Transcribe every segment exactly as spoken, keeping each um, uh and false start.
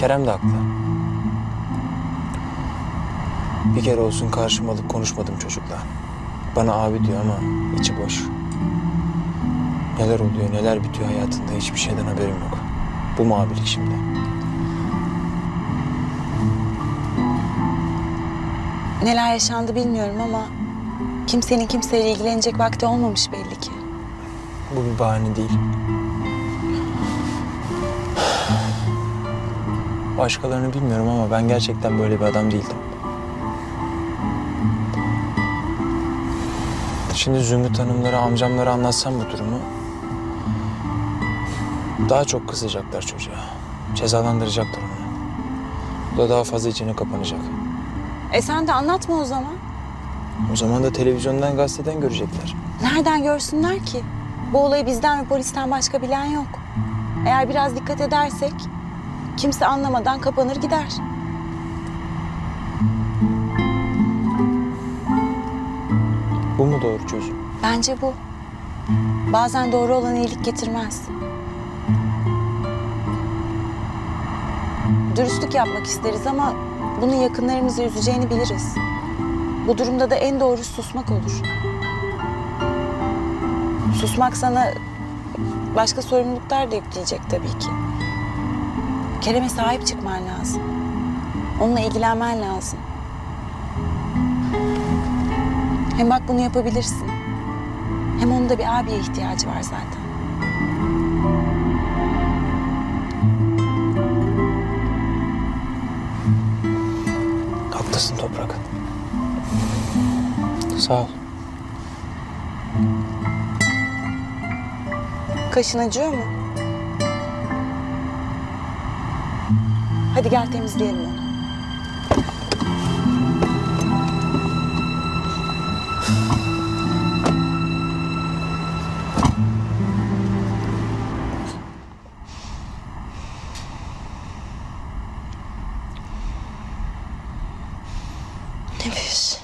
Kerem de haklı. Bir kere olsun karşıma alıp konuşmadım çocukla. Bana abi diyor ama içi boş. Neler oluyor, neler bitiyor hayatında hiçbir şeyden haberim yok. Bu mu abilik şimdi? Neler yaşandı bilmiyorum ama kimsenin kimseyle ilgilenecek vakti olmamış belli ki. Bu bir bahane değil. Başkalarını bilmiyorum ama ben gerçekten böyle bir adam değildim. Şimdi Zümrüt Hanımlara, amcamlara anlatsam bu durumu... daha çok kızacaklar çocuğa. Cezalandıracaklar onu. Bu da daha fazla içine kapanacak. E sen de anlatma o zaman. O zaman da televizyondan, gazeteden görecekler. Nereden görsünler ki? Bu olayı bizden ve polisten başka bilen yok. Eğer biraz dikkat edersek... kimse anlamadan kapanır gider. Bu mu doğru çözüm? Bence bu. Bazen doğru olan iyilik getirmez. Dürüstlük yapmak isteriz ama bunun yakınlarımızı üzeceğini biliriz. Bu durumda da en doğrusu susmak olur. Susmak sana başka sorumluluklar da yükleyecek tabii ki. Kerem'e sahip çıkman lazım. Onunla ilgilenmen lazım. Hem bak bunu yapabilirsin. Hem onun da bir abiye ihtiyacı var zaten. Haklısın Toprak. Sağ ol. Kaşın acıyor mu? Hadi gel temizleyelim onu. Nefis.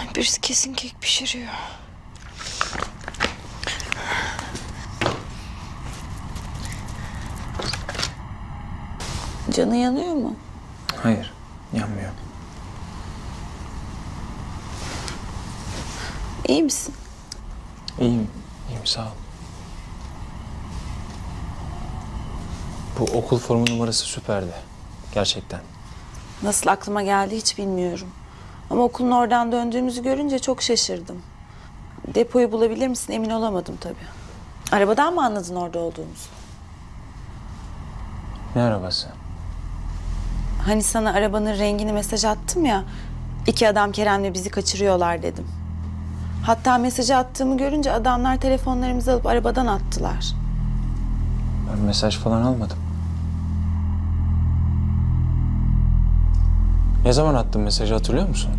Ay birisi kesin kek pişiriyor. Canı yanıyor mu? Hayır, yanmıyor. İyi misin? İyiyim, iyiyim sağ ol. Bu okul formu numarası süperdi, gerçekten. Nasıl aklıma geldi hiç bilmiyorum. Ama okulun oradan döndüğümüzü görünce çok şaşırdım. Depoyu bulabilir misin emin olamadım tabii. Arabadan mı anladın orada olduğumuzu? Ne arabası? Hani sana arabanın rengini mesaj attım ya, iki adam Kerem'le bizi kaçırıyorlar dedim. Hatta mesajı attığımı görünce adamlar telefonlarımızı alıp arabadan attılar. Ben mesaj falan almadım. Ne zaman attın mesajı hatırlıyor musun?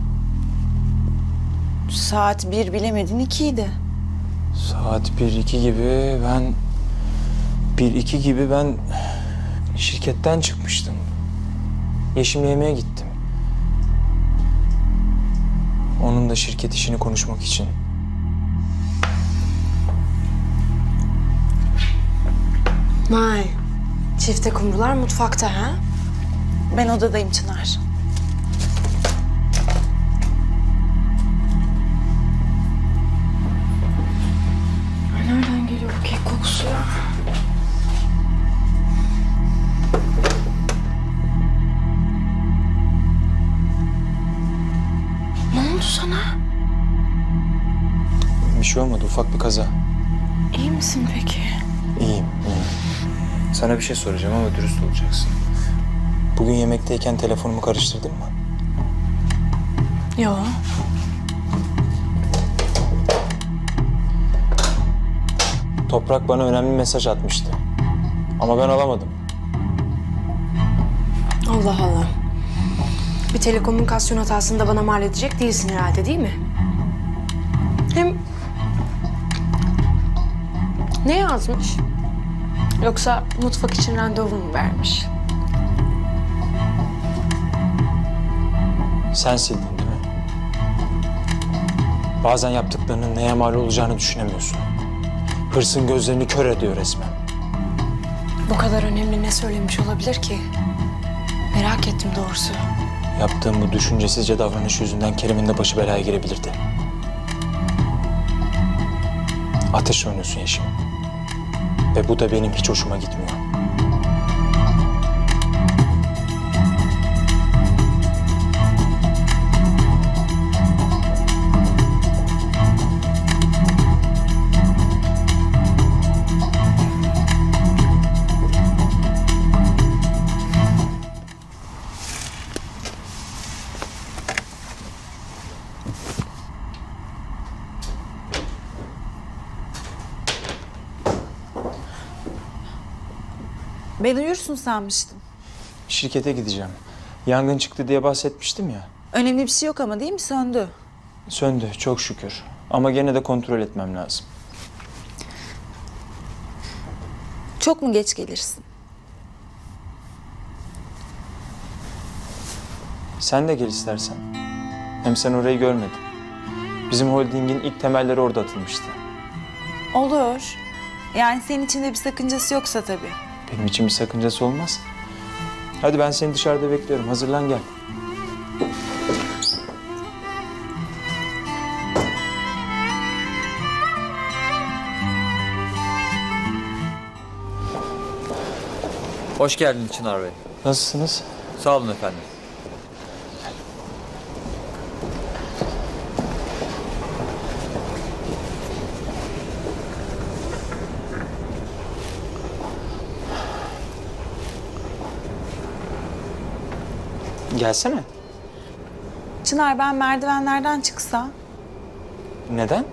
Saat bir bilemedin ikiydi. Saat bir iki gibi ben... Bir iki gibi ben şirketten çıkmıştım. Yeşim'le yemeğe gittim. Onun da şirket işini konuşmak için. Vay. Çifte kumrular mutfakta ha? Ben odadayım Çınar. Nereden geliyor bu kek kokusu ya? Sana. Bir şey olmadı, ufak bir kaza. İyi misin peki? İyiyim, iyiyim. Sana bir şey soracağım ama dürüst olacaksın. Bugün yemekteyken telefonumu karıştırdın mı? Yo. Toprak bana önemli mesaj atmıştı. Ama ben alamadım. Allah Allah. Bir telekomünikasyon hatasını da bana mal edecek değilsin herhalde değil mi? Hem... Ne yazmış? Yoksa mutfak için randevu mu vermiş? Sen sildin değil mi? Bazen yaptıklarının neye mal olacağını düşünemiyorsun. Hırsın gözlerini kör ediyor resmen. Bu kadar önemli ne söylemiş olabilir ki? Merak ettim doğrusu. Yaptığım bu düşüncesizce davranış yüzünden Kerem'in de başı belaya girebilirdi. Ateşle oynuyorsun Yeşim. Ve bu da benim hiç hoşuma gitmiyor. Beni uyursun sanmıştım. Şirkete gideceğim. Yangın çıktı diye bahsetmiştim ya. Önemli bir şey yok ama değil mi? Söndü. Söndü çok şükür. Ama gene de kontrol etmem lazım. Çok mu geç gelirsin? Sen de gel istersen. Hem sen orayı görmedin. Bizim holdingin ilk temelleri orada atılmıştı. Olur. Yani senin için de bir sakıncası yoksa tabii. Benim için bir sakıncası olmaz. Hadi ben seni dışarıda bekliyorum. Hazırlan gel. Hoş geldin Çınar Bey. Nasılsınız? Sağ olun efendim. Gelsene. Çınar ben merdivenlerden çıksam. Neden?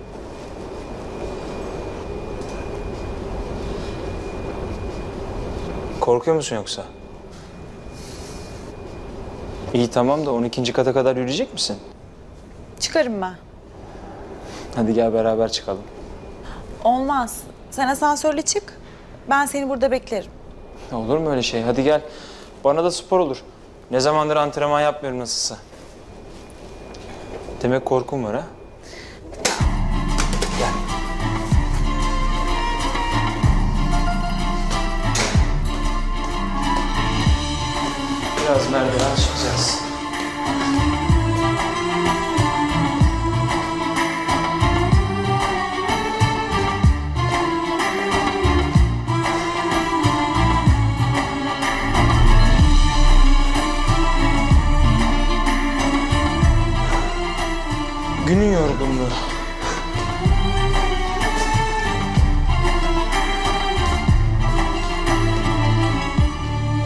Korkuyor musun yoksa? İyi tamam da on ikinci kata kadar yürüyecek misin? Çıkarım ben. Hadi gel beraber çıkalım. Olmaz. Sen asansörle çık. Ben seni burada beklerim. Olur mu öyle şey? Hadi gel. Bana da spor olur. Ne zamandır antrenman yapmıyorum nasılsa. Demek korkum var ha? Gel. Biraz merdiven çıkacağız. Günün yorgunluğu.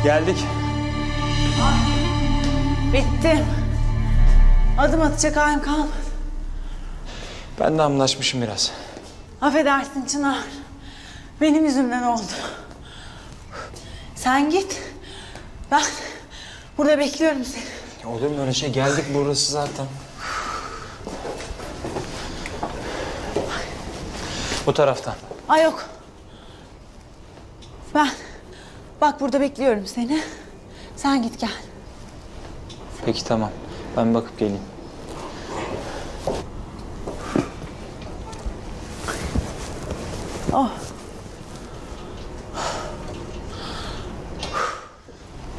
Geldik. Ah, bittim. Adım atacak halim kalmadı. Ben de hamlaşmışım biraz. Affedersin Çınar. Benim yüzümden oldu. Sen git. Ben burada bekliyorum seni. Olur mu öyle şey? Geldik burası zaten. Bu taraftan. Ay yok. Ben bak burada bekliyorum seni. Sen git gel. Peki tamam. Ben bakıp geleyim. Oh.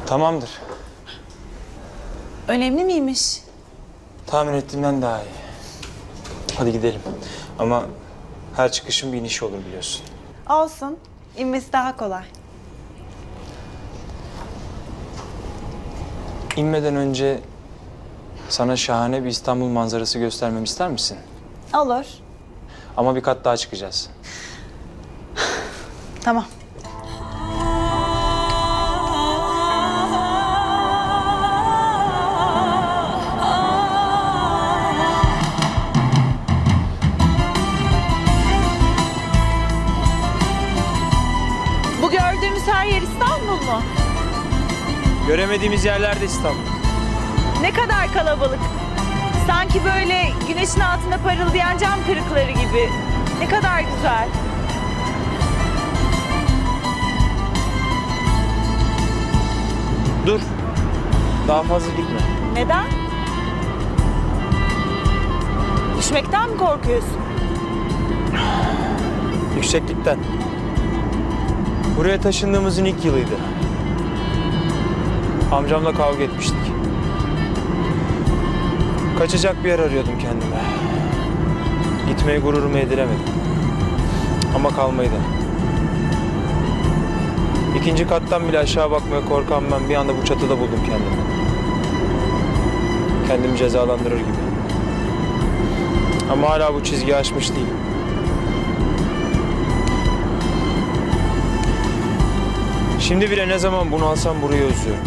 Tamamdır. Önemli miymiş? Tahmin ettiğimden daha iyi. Hadi gidelim. Ama her çıkışın bir inişi olur biliyorsun. Olsun. İnmesi daha kolay. İnmeden önce sana şahane bir İstanbul manzarası göstermemi ister misin? Olur. Ama bir kat daha çıkacağız. Tamam. Göremediğimiz yerlerde İstanbul. Ne kadar kalabalık. Sanki böyle güneşin altında parıldayan cam kırıkları gibi. Ne kadar güzel. Dur. Daha fazla gitme. Neden? Düşmekten mi korkuyorsun? Yükseklikten. Buraya taşındığımızın ilk yılıydı. Amcamla kavga etmiştik. Kaçacak bir yer arıyordum kendime. Gitmeye gururumu yediremedim. Ama kalmayı da. İkinci kattan bile aşağı bakmaya korkan ben bir anda bu çatıda buldum kendimi. Kendimi cezalandırır gibi. Ama hala bu çizgiyi aşmış değilim. Şimdi bile ne zaman bunu alsam burayı özlüyorum.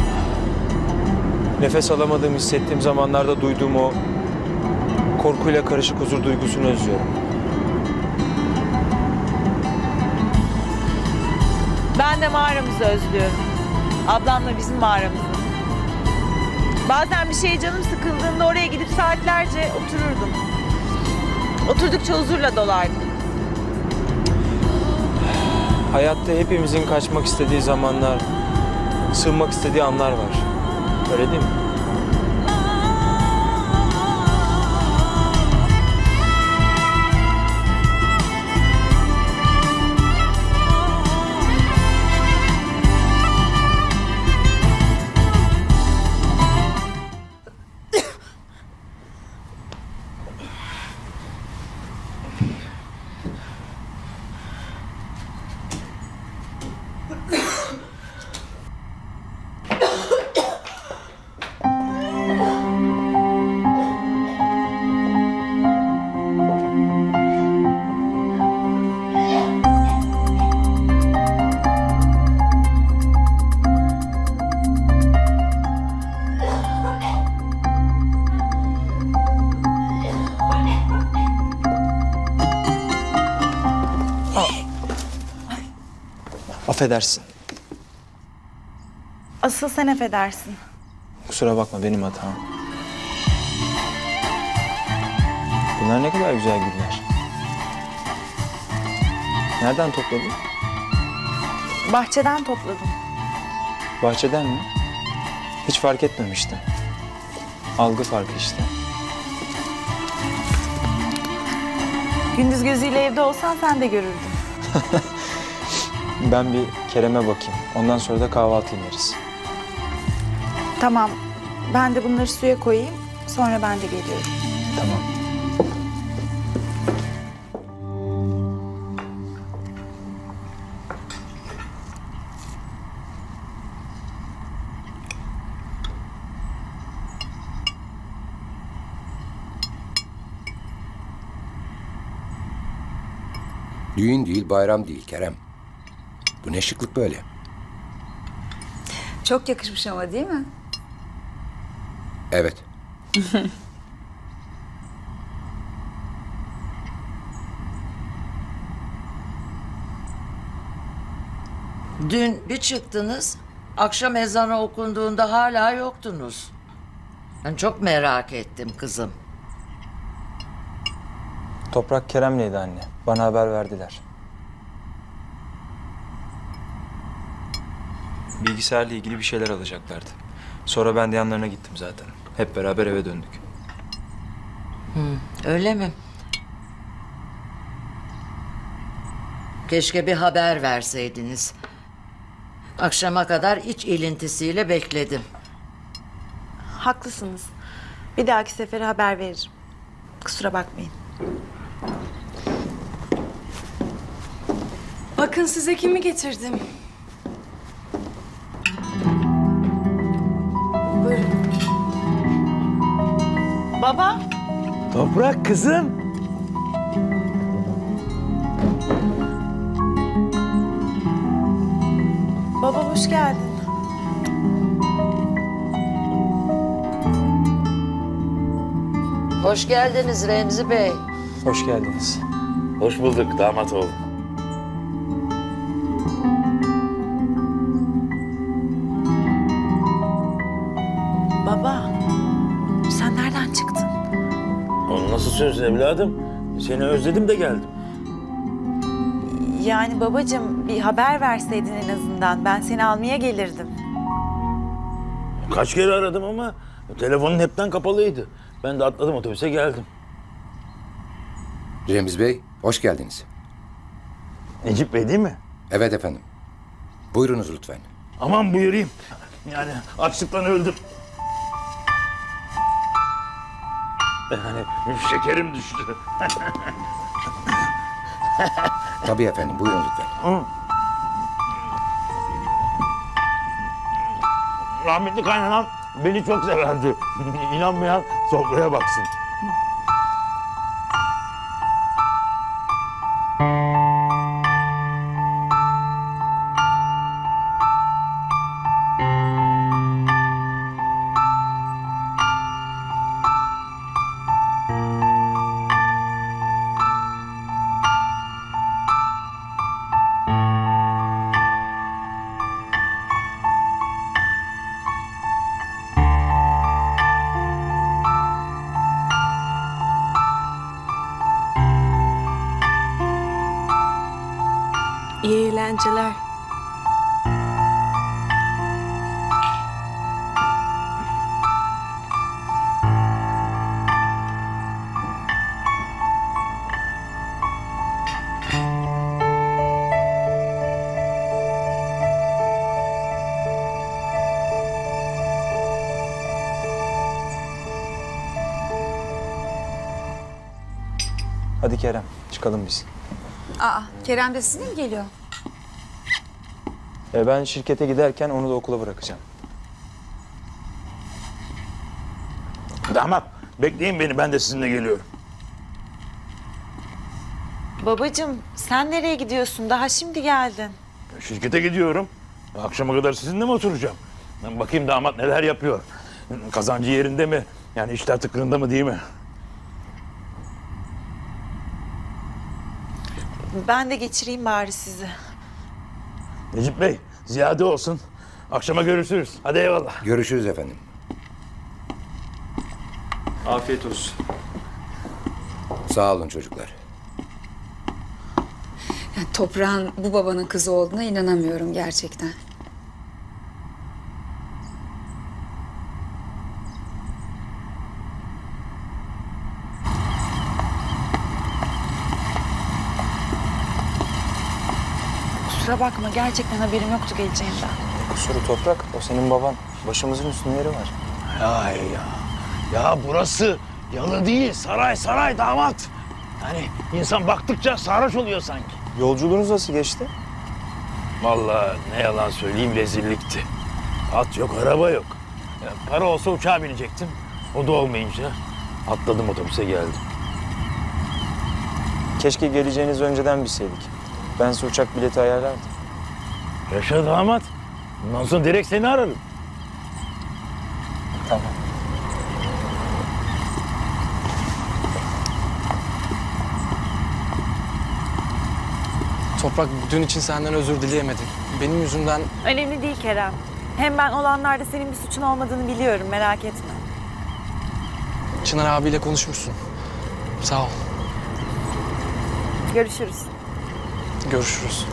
Nefes alamadığımı hissettiğim zamanlarda duyduğum o korkuyla karışık huzur duygusunu özlüyorum. Ben de mağaramızı özlüyorum. Ablamla bizim mağaramızı. Bazen bir şeye canım sıkıldığında oraya gidip saatlerce otururdum. Oturdukça huzurla dolardım. Hayatta hepimizin kaçmak istediği zamanlar, sığınmak istediği anlar var. Öyle değil mi? Affedersin. Asıl sen affedersin. Kusura bakma, benim hatam. Bunlar ne kadar güzel güller. Nereden topladın? Bahçeden topladım. Bahçeden mi? Hiç fark etmemiştim. Algı farkı işte. Gündüz gözüyle evde olsan sen de görürdün. Ben bir Kerem'e bakayım. Ondan sonra da kahvaltı yeriz. Tamam. Ben de bunları suya koyayım. Sonra ben de geliyorum. Tamam. Düğün değil, bayram değil Kerem. Bu ne şıklık böyle? Çok yakışmış ama, değil mi? Evet. Dün bir çıktınız, akşam ezanı okunduğunda hala yoktunuz. Ben çok merak ettim kızım. Toprak Kerem'leydi anne. Bana haber verdiler. Bilgisayarla ilgili bir şeyler alacaklardı. Sonra ben de yanlarına gittim zaten. Hep beraber eve döndük. Hı, öyle mi? Keşke bir haber verseydiniz. Akşama kadar iç ilintisiyle bekledim. Haklısınız. Bir dahaki sefere haber veririm. Kusura bakmayın. Bakın size kimi getirdim. Baba. Toprak kızım. Baba hoş geldin. Hoş geldiniz Remzi Bey. Hoş geldiniz. Hoş bulduk damat oğlum. Baba. Sen nereden çıktın? O nasıl söz evladım? Seni özledim de geldim. Yani babacığım bir haber verseydin en azından. Ben seni almaya gelirdim. Kaç kere aradım ama telefonun hepten kapalıydı. Ben de atladım otobüse geldim. Remzi Bey hoş geldiniz. Necip Bey değil mi? Evet efendim. Buyurunuz lütfen. Aman buyurayım. Yani açlıktan öldüm. Yani şekerim düştü. Tabii efendim, buyurun lütfen. Hı. Rahmetli kaynanan beni çok severdi. İnanmayan sofraya baksın. Hadi Kerem, çıkalım biz. Aa, Kerem de sizinle mi geliyor? E ben şirkete giderken onu da okula bırakacağım. Damat, bekleyin beni, ben de sizinle geliyorum. Babacığım, sen nereye gidiyorsun? Daha şimdi geldin. Şirkete gidiyorum. Akşama kadar sizinle mi oturacağım? Bakayım damat neler yapıyor. Kazancı yerinde mi? Yani işler tıkırında mı, değil mi? Ben de geçireyim bari sizi. Necip Bey, ziyade olsun. Akşama görüşürüz. Hadi eyvallah. Görüşürüz efendim. Afiyet olsun. Sağ olun çocuklar. Ya, Toprak'ın bu babanın kızı olduğuna inanamıyorum gerçekten. Kusura bakma, gerçekten haberim yoktu geleceğinden. Kusuru Toprak, o senin baban. Başımızın üstünde yeri var. Ay ya, ya burası yalı değil, saray saray damat. Yani insan baktıkça sarhoş oluyor sanki. Yolculuğunuz nasıl geçti? Vallahi ne yalan söyleyeyim, rezillikti. At yok, araba yok. Yani para olsa uçağa binecektim. O da olmayınca atladım, otobüse geldim. Keşke geleceğinizi önceden bilseydik. Ben size uçak bileti ayarlardım. Yaşa damat. Bundan sonra direkt seni ararım. Tamam. Toprak, dün için senden özür dileyemedim. Benim yüzümden... Önemli değil Kerem. Hem ben olanlarda senin bir suçun olmadığını biliyorum. Merak etme. Çınar abiyle konuşmuşsun. Sağ ol. Görüşürüz. Görüşürüz.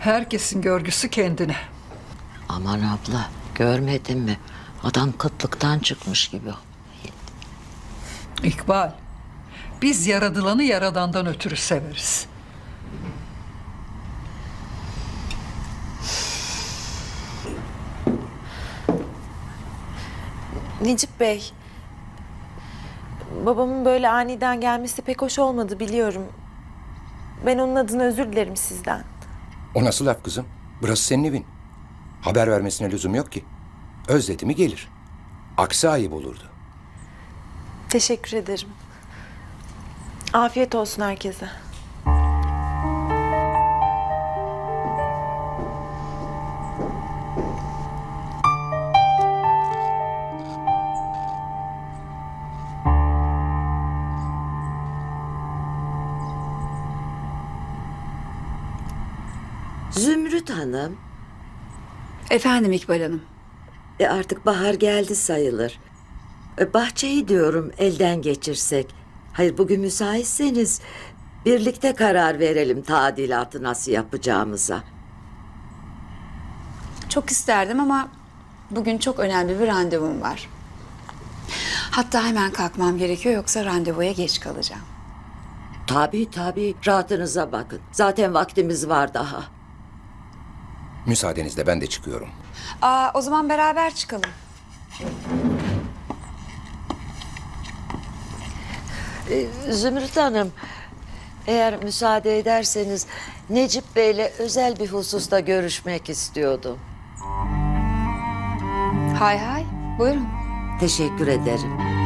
Herkesin görgüsü kendine. Aman abla, görmedin mi? Adam kıtlıktan çıkmış gibi. İkbal. Biz yaradılanı yaradandan ötürü severiz. Necip Bey, babamın böyle aniden gelmesi pek hoş olmadı, biliyorum. Ben onun adına özür dilerim sizden. O nasıl laf kızım? Burası senin evin. Haber vermesine lüzum yok ki. Özledi mi gelir. Aksi ayıp olurdu. Teşekkür ederim. Afiyet olsun herkese. Zümrüt Hanım. Efendim İkbal Hanım. E artık bahar geldi sayılır. E bahçeyi diyorum elden geçirsek. Hayır, bugün müsaitseniz Birlikte karar verelim tadilatı nasıl yapacağımıza. Çok isterdim ama bugün çok önemli bir randevum var. Hatta hemen kalkmam gerekiyor, yoksa randevuya geç kalacağım. Tabii tabii, rahatınıza bakın. Zaten vaktimiz var daha. Müsaadenizle ben de çıkıyorum. Aa, o zaman beraber çıkalım. Ee, Zümrüt Hanım, eğer müsaade ederseniz Necip Bey'le özel bir hususta görüşmek istiyordum. Hay hay, buyurun. Teşekkür ederim.